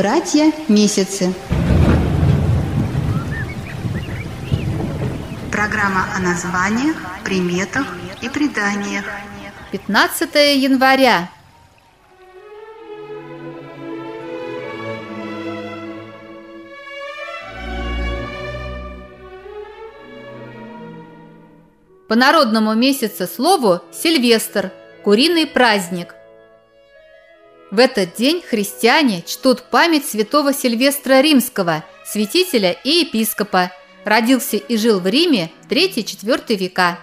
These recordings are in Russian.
Братья месяцы. Программа о названиях, приметах и преданиях. 15 января. По народному месяца слову Сильвестр – куриный праздник. В этот день христиане чтут память святого Сильвестра Римского, святителя и епископа. Родился и жил в Риме в 3-4 века.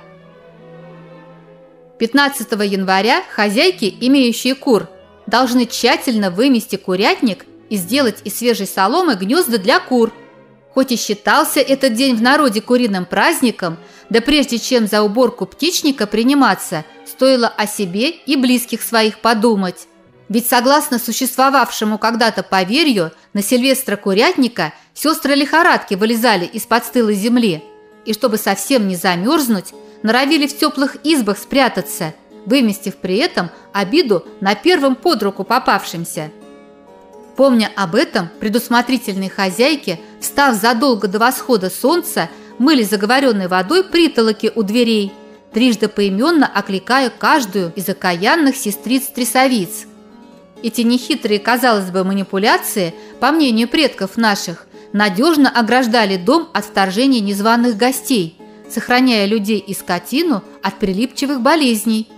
15 января хозяйки, имеющие кур, должны тщательно вымести курятник и сделать из свежей соломы гнезда для кур. Хоть и считался этот день в народе куриным праздником, да прежде чем за уборку птичника приниматься, стоило о себе и близких своих подумать. Ведь согласно существовавшему когда-то поверью, на Сильвестра Курятника сестры лихорадки вылезали из-под стылой земли и, чтобы совсем не замерзнуть, норовили в теплых избах спрятаться, выместив при этом обиду на первом под руку попавшемся. Помня об этом, предусмотрительные хозяйки, встав задолго до восхода солнца, мыли заговоренной водой притолоки у дверей, трижды поименно окликая каждую из окаянных сестриц-трясовиц. Эти нехитрые, казалось бы, манипуляции, по мнению предков наших, надежно ограждали дом от вторжения незваных гостей, сохраняя людей и скотину от прилипчивых болезней.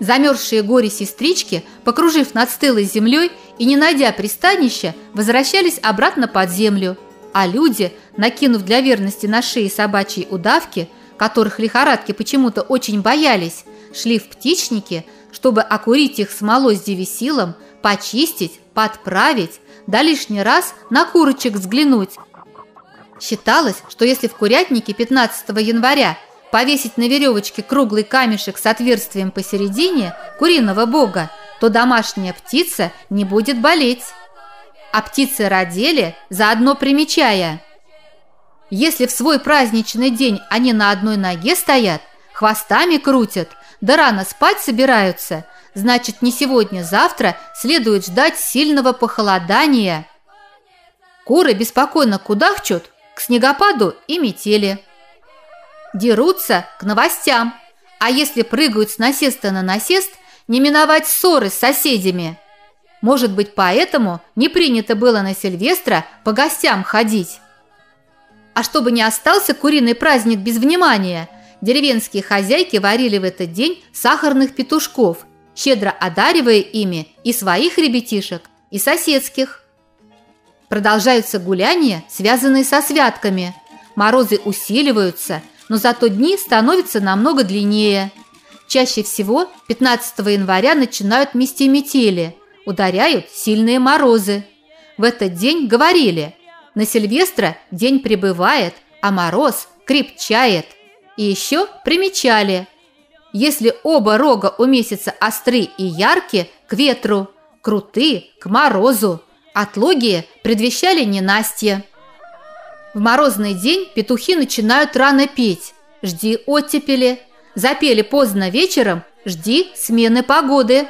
Замерзшие горе-сестрички, покружив над стылой землей и не найдя пристанища, возвращались обратно под землю, а люди, накинув для верности на шеи собачьи удавки, которых лихорадки почему-то очень боялись, шли в птичники, чтобы окурить их смолой с девясилом, почистить, подправить, да лишний раз на курочек взглянуть. Считалось, что если в курятнике 15 января повесить на веревочке круглый камешек с отверстием посередине куриного бога, то домашняя птица не будет болеть. А птицы родили, заодно примечая: если в свой праздничный день они на одной ноге стоят, хвостами крутят, да рано спать собираются, значит, не сегодня-завтра следует ждать сильного похолодания. Куры беспокойно кудахчут к снегопаду и метели. Дерутся к новостям, а если прыгают с насеста на насест, не миновать ссоры с соседями. Может быть, поэтому не принято было на Сильвестра по гостям ходить. А чтобы не остался куриный праздник без внимания, деревенские хозяйки варили в этот день сахарных петушков, щедро одаривая ими и своих ребятишек, и соседских. Продолжаются гуляния, связанные со святками. Морозы усиливаются, но зато дни становятся намного длиннее. Чаще всего 15 января начинают мести метели, ударяют сильные морозы. В этот день говорили: на Сильвестра день прибывает, а мороз крепчает. И еще примечали: если оба рога у месяца остры и ярки — к ветру, круты — к морозу, отлогие предвещали ненастье. В морозный день петухи начинают рано петь: жди оттепели. Запели поздно вечером — жди смены погоды.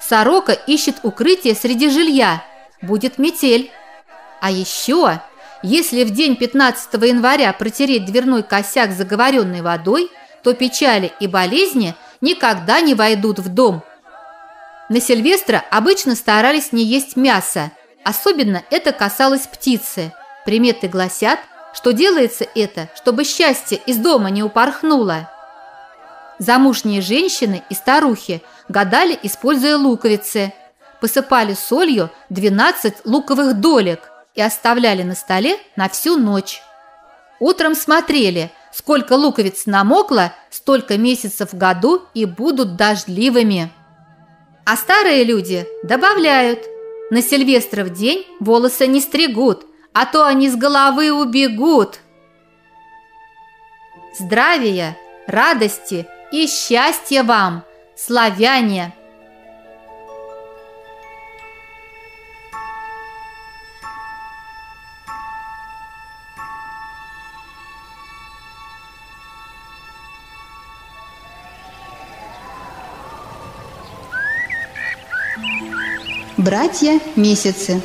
Сорока ищет укрытие среди жилья — будет метель. А еще, если в день 15 января протереть дверной косяк заговоренной водой, то печали и болезни никогда не войдут в дом. На Сильвестра обычно старались не есть мясо, особенно это касалось птицы. Приметы гласят, что делается это, чтобы счастье из дома не упорхнуло. Замужние женщины и старухи гадали, используя луковицы. Посыпали солью 12 луковых долек и оставляли на столе на всю ночь. Утром смотрели, сколько луковиц намокло, столько месяцев в году и будут дождливыми. А старые люди добавляют: на Сильвестров день волосы не стригут, а то они с головы убегут. Здравия, радости и счастья вам, славяне! Братья месяцы.